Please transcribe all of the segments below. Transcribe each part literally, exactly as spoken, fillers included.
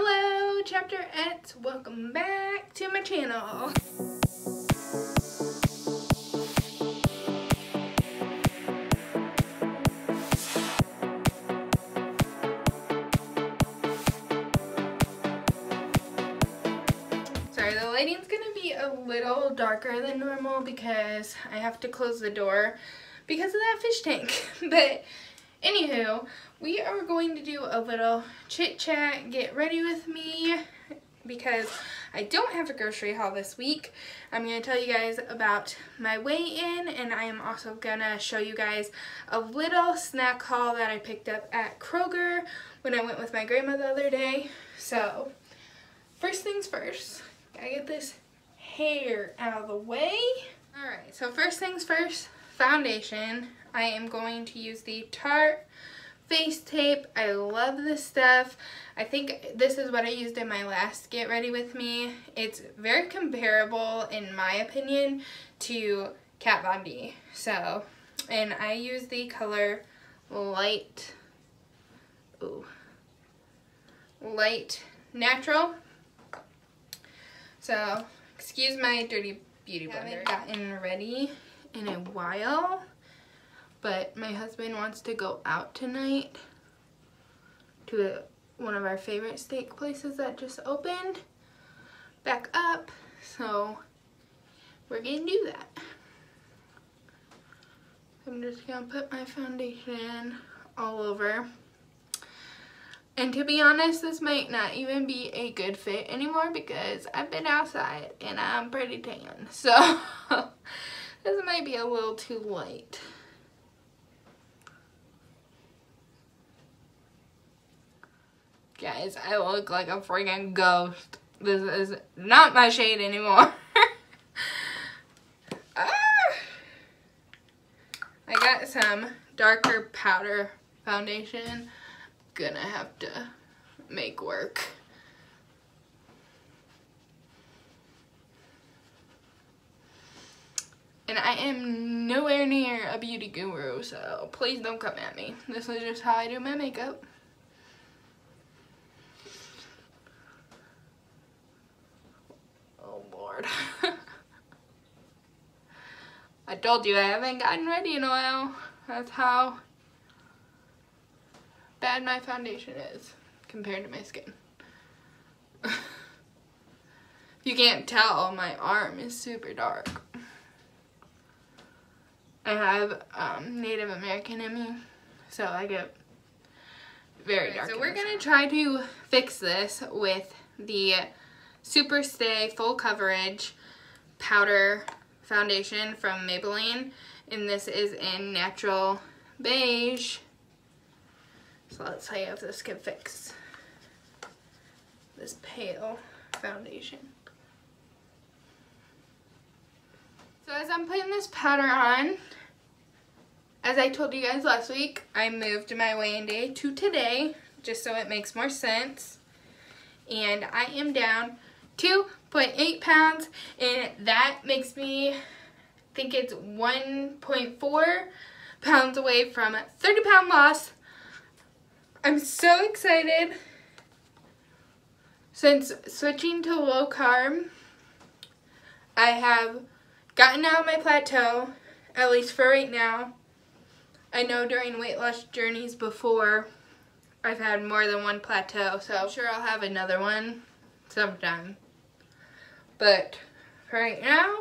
Hello, chapter eight. Welcome back to my channel. Sorry, the lighting's gonna be a little darker than normal because I have to close the door because of that fish tank. But anywho, we are going to do a little chit chat, get ready with me, because I don't have a grocery haul this week. I'm going to tell you guys about my weigh-in, and I am also going to show you guys a little snack haul that I picked up at Kroger when I went with my grandma the other day. So, first things first, gotta get this hair out of the way. Alright, so first things first, foundation. I am going to use the Tarte Face Tape. I love this stuff. I think this is what I used in my last Get Ready With Me. It's very comparable, in my opinion, to Kat Von D. So, and I use the color Light, ooh, Light Natural. So, excuse my dirty beauty blender. I haven't gotten ready in a while, but my husband wants to go out tonight to one of our favorite steak places that just opened back up, so we're gonna do that. I'm just gonna put my foundation all over, and to be honest, this might not even be a good fit anymore because I've been outside and I'm pretty tan, so this might be a little too light. Guys, I look like a freaking ghost. This is not my shade anymore. Ah! I got some darker powder foundation. Gonna have to make work. And I am nowhere near a beauty guru, so please don't come at me. This is just how I do my makeup. I told you I haven't gotten ready in a while. That's how bad my foundation is compared to my skin. You can't tell, my arm is super dark. I have um, Native American in me, so I get very dark. So we're gonna try to fix this with the Super Stay Full Coverage Powder Foundation from Maybelline, and this is in Natural Beige. So let's see if this can fix this pale foundation. So as I'm putting this powder on, as I told you guys last week, I moved my weigh-in day to today just so it makes more sense, and I am down two point eight pounds, and that makes me think it's one point four pounds away from a thirty pound loss. I'm so excited. Since switching to low carb, I have gotten out of my plateau, at least for right now. I know during weight loss journeys before, I've had more than one plateau, so I'm sure I'll have another one sometime. But for right now,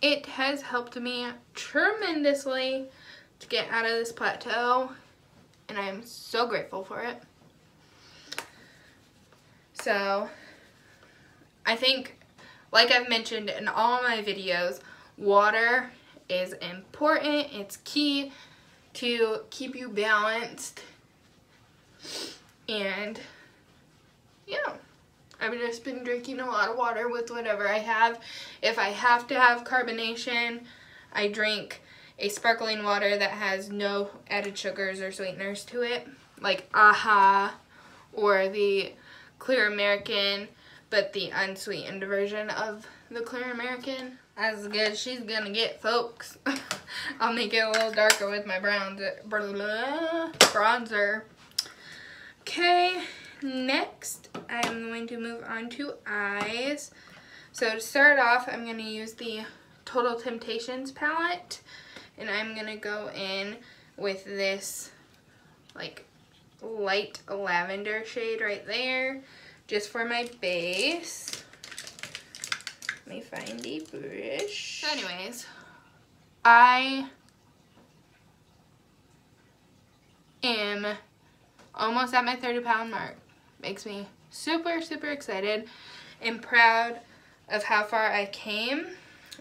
it has helped me tremendously to get out of this plateau, and I am so grateful for it. So I think, like I've mentioned in all my videos, water is important. It's key to keep you balanced, and yeah, I've just been drinking a lot of water with whatever I have. If I have to have carbonation, I drink a sparkling water that has no added sugars or sweeteners to it, like A H A or the Clear American, but the unsweetened version of the Clear American. As good as she's gonna get, folks. I'll make it a little darker with my bronzer. bronzer. Okay, Next, I'm going to move on to eyes. So to start off, I'm going to use the Total Temptations palette, and I'm going to go in with this like light lavender shade right there, just for my base. Let me find the brush. So anyways, I am almost at my thirty pound mark. Makes me super, super excited and proud of how far I came.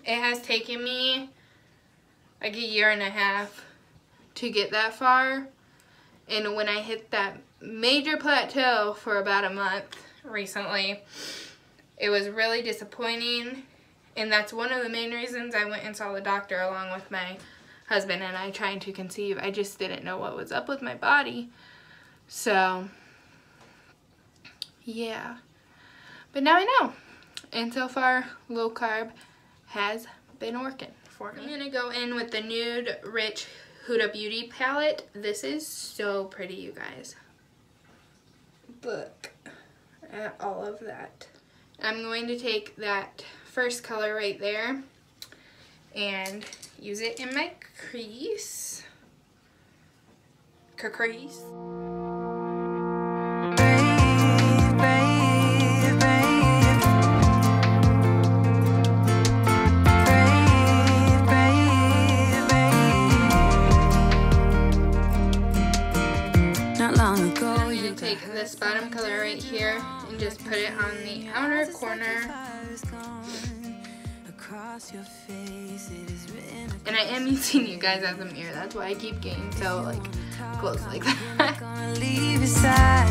It has taken me like a year and a half to get that far. And when I hit that major plateau for about a month recently, it was really disappointing. And that's one of the main reasons I went and saw the doctor along with my husband and I trying to conceive. I just didn't know what was up with my body. So, yeah. But now I know. And so far, low carb has been working for me. I'm going to go in with the Nude Rich Huda Beauty palette. This is so pretty, you guys. Look at all of that. I'm going to take that first color right there and use it in my crease. Crease. Take this bottom color right here and just put it on the outer corner. And I am using you guys as a mirror. That's why I keep getting so like close like that.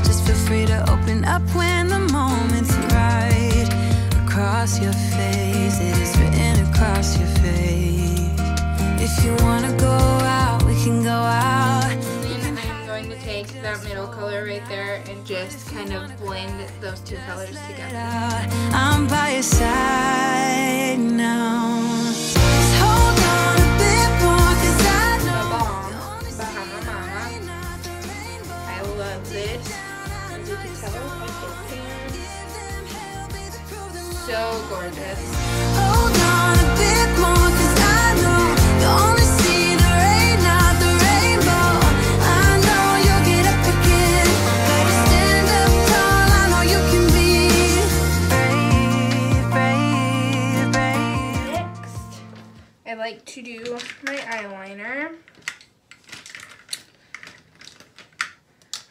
Just feel free to open up when the moment's right. Across your face, it is written across your face. If you wanna go out, we can go out. Take that middle color right there and just kind of blend those two colors together. I'm by your side now. Just hold on a bit more, cause I know the Bahama Mama. I love this. As you can tell, I think so gorgeous. Hold on a bit more, cause I know the only I like to do my eyeliner.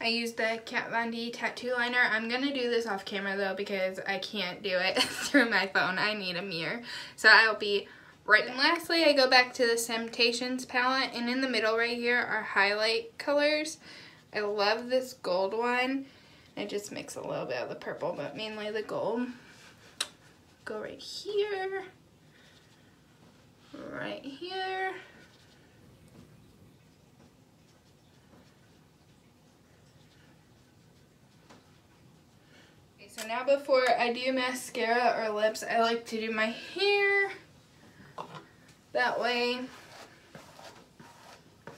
I use the Kat Von D tattoo liner. I'm going to do this off camera though because I can't do it through my phone. I need a mirror. So I'll be right back. And lastly, I go back to the Temptations palette, and in the middle right here are highlight colors. I love this gold one. I just mix a little bit of the purple, but mainly the gold. Go right here. Right here. Okay, so now before I do mascara or lips, I like to do my hair. That way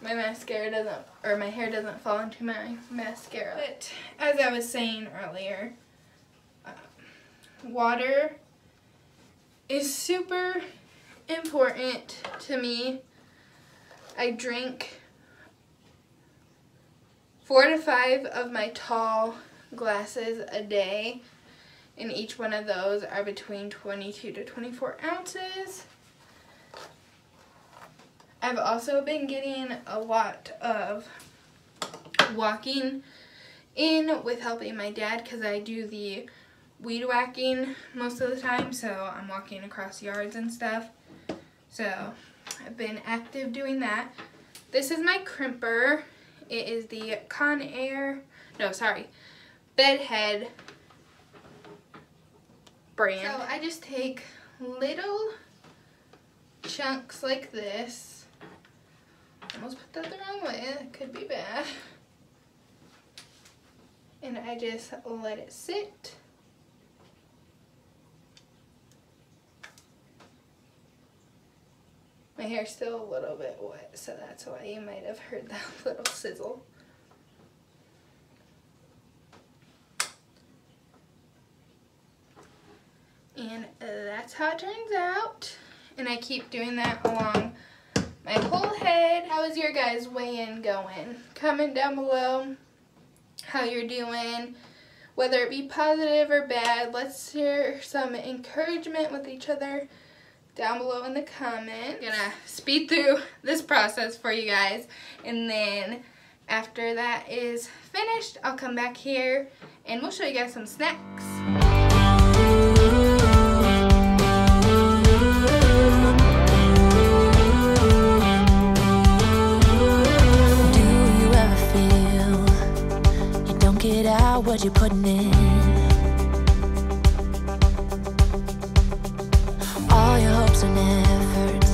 my mascara doesn't, or my hair doesn't fall into my mascara. But as I was saying earlier, uh, water is super important to me. I drink four to five of my tall glasses a day, and each one of those are between twenty-two to twenty-four ounces. I've also been getting a lot of walking in with helping my dad because I do the weed whacking most of the time, so I'm walking across yards and stuff. So I've been active doing that. This is my crimper. It is the Conair, no sorry, Bedhead brand. So I just take little chunks like this. Almost put that the wrong way, that could be bad. And I just let it sit. My hair's still a little bit wet, so that's why you might have heard that little sizzle. and that's how it turns out. And I keep doing that along my whole head. How is your guys' weigh-in going? Comment down below how you're doing, whether it be positive or bad. Let's hear some encouragement with each other down below in the comments. I'm gonna speed through this process for you guys, and then after that is finished, I'll come back here and we'll show you guys some snacks. What you putting in? All your hopes and efforts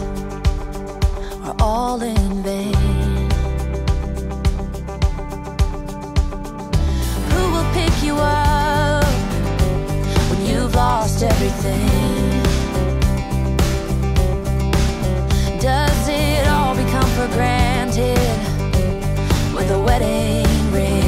are all in vain. Who will pick you up when you've lost everything? Does it all become for granted with a wedding ring?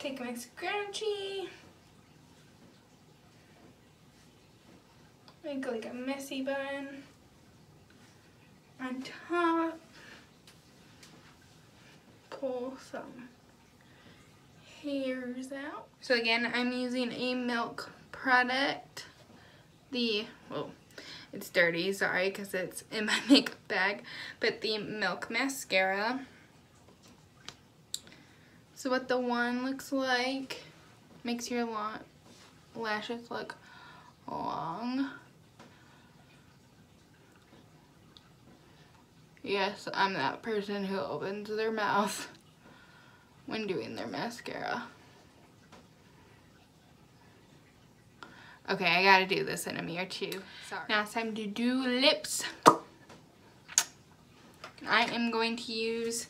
Take my scrunchie, make like a messy bun on top, pull some hairs out. So again, I'm using a Milk product. The, oh, it's dirty, sorry, because it's in my makeup bag, but the Milk mascara. So what the one looks like, makes your long lashes look long. Yes, I'm that person who opens their mouth when doing their mascara. Okay, I gotta do this in a mirror too. Sorry. Now it's time to do lips. I am going to use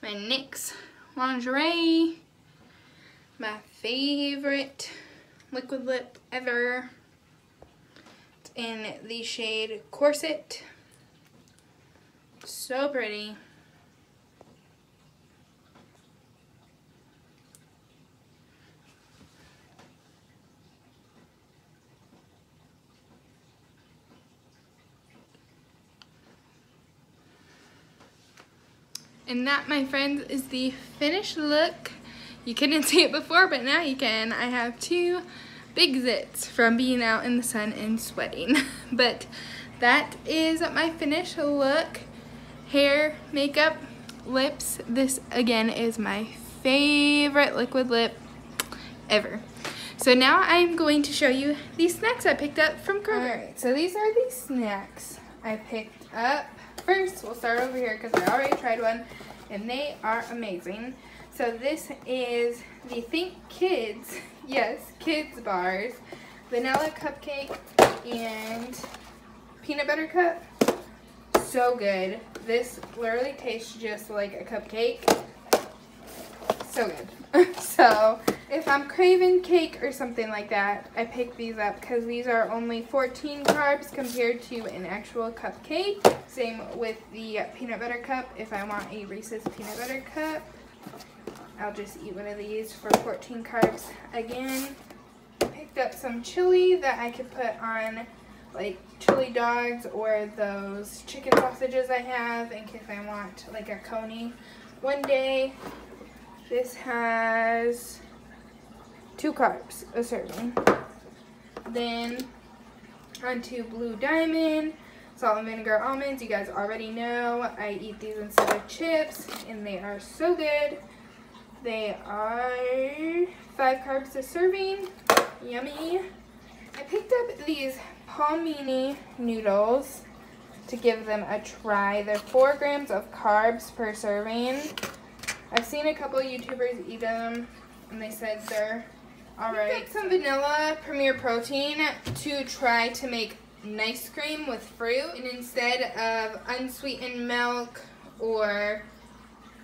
my NYX Lingerie, my favorite liquid lip ever. It's in the shade Corset. So pretty. And that, my friends, is the finished look. You couldn't see it before, but now you can. I have two big zits from being out in the sun and sweating. But that is my finished look. Hair, makeup, lips. This, again, is my favorite liquid lip ever. So now I'm going to show you these snacks I picked up from Kroger. All right, so these are the snacks I picked up. First, we'll start over here because I already tried one and they are amazing. So this is the Think Kids, yes, Kids Bars, Vanilla Cupcake and Peanut Butter Cup. So good. This literally tastes just like a cupcake. So good. So if I'm craving cake or something like that, I pick these up because these are only fourteen carbs compared to an actual cupcake. Same with the peanut butter cup. If I want a Reese's peanut butter cup, I'll just eat one of these for fourteen carbs. Again, I picked up some chili that I could put on like chili dogs or those chicken sausages I have in case I want like a coney one day. This has two carbs a serving. Then onto Blue Diamond, salt and vinegar almonds. You guys already know I eat these instead of chips and they are so good. They are five carbs a serving. Yummy. I picked up these Palmini noodles to give them a try. They're four grams of carbs per serving. I've seen a couple YouTubers eat them and they said they're alright. I picked some vanilla Premier Protein to try to make nice cream with fruit, and instead of unsweetened milk or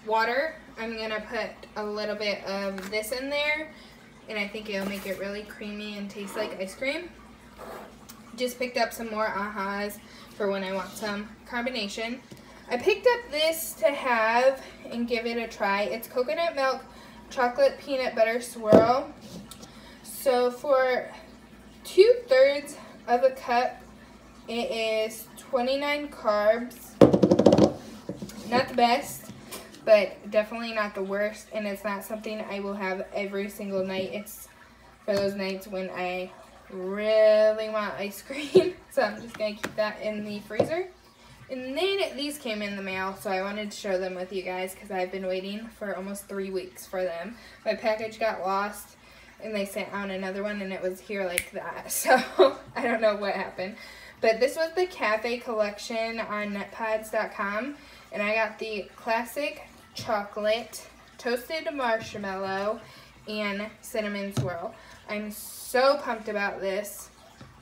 water, I'm gonna put a little bit of this in there, and I think it'll make it really creamy and taste like ice cream. Just picked up some more A H As for when I want some carbonation. I picked up this to have and give it a try. It's coconut milk chocolate peanut butter swirl. So for two thirds of a cup, it is twenty-nine carbs. Not the best, but definitely not the worst. And it's not something I will have every single night. It's for those nights when I really want ice cream. So I'm just gonna keep that in the freezer. And then these came in the mail, so I wanted to share them with you guys because I've been waiting for almost three weeks for them. My package got lost and they sent out another one and it was here like that. So I don't know what happened. But this was the Cafe Collection on nut pods dot com, and I got the classic chocolate, toasted marshmallow, and cinnamon swirl. I'm so pumped about this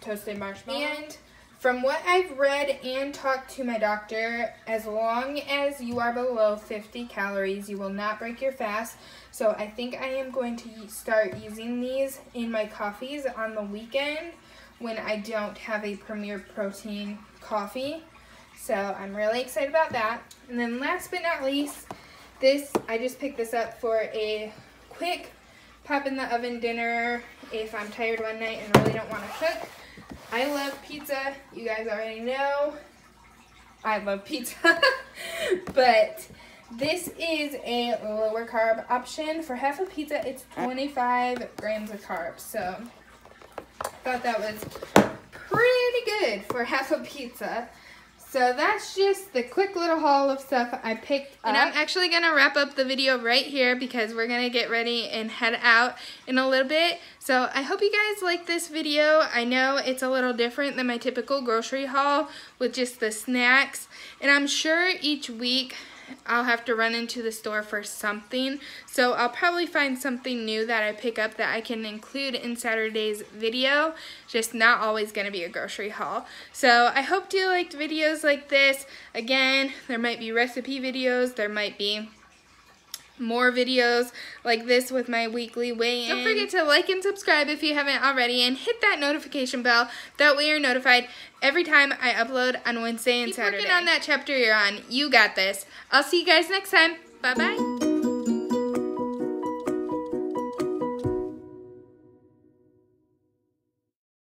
toasted marshmallow. And from what I've read and talked to my doctor, as long as you are below fifty calories, you will not break your fast. So I think I am going to start using these in my coffees on the weekend when I don't have a Premier Protein coffee. So I'm really excited about that. And then last but not least, this, I just picked this up for a quick pop in the oven dinner if I'm tired one night and really don't want to cook. I love pizza. You guys already know I love pizza. But this is a lower carb option. For half a pizza, it's twenty-five grams of carbs. So I thought that was pretty good for half a pizza. So that's just the quick little haul of stuff I picked up. And I'm actually going to wrap up the video right here because we're going to get ready and head out in a little bit. So I hope you guys like this video. I know it's a little different than my typical grocery haul with just the snacks. And I'm sure each week I'll have to run into the store for something. So I'll probably find something new that I pick up that I can include in Saturday's video. Just not always going to be a grocery haul. So I hope you liked videos like this. Again, there might be recipe videos. There might be more videos like this with my weekly weigh-in. Don't forget to like and subscribe if you haven't already, and hit that notification bell. That way you're notified every time I upload on Wednesday and Keep Saturday. Keep working on that chapter you're on. You got this. I'll see you guys next time. Bye-bye.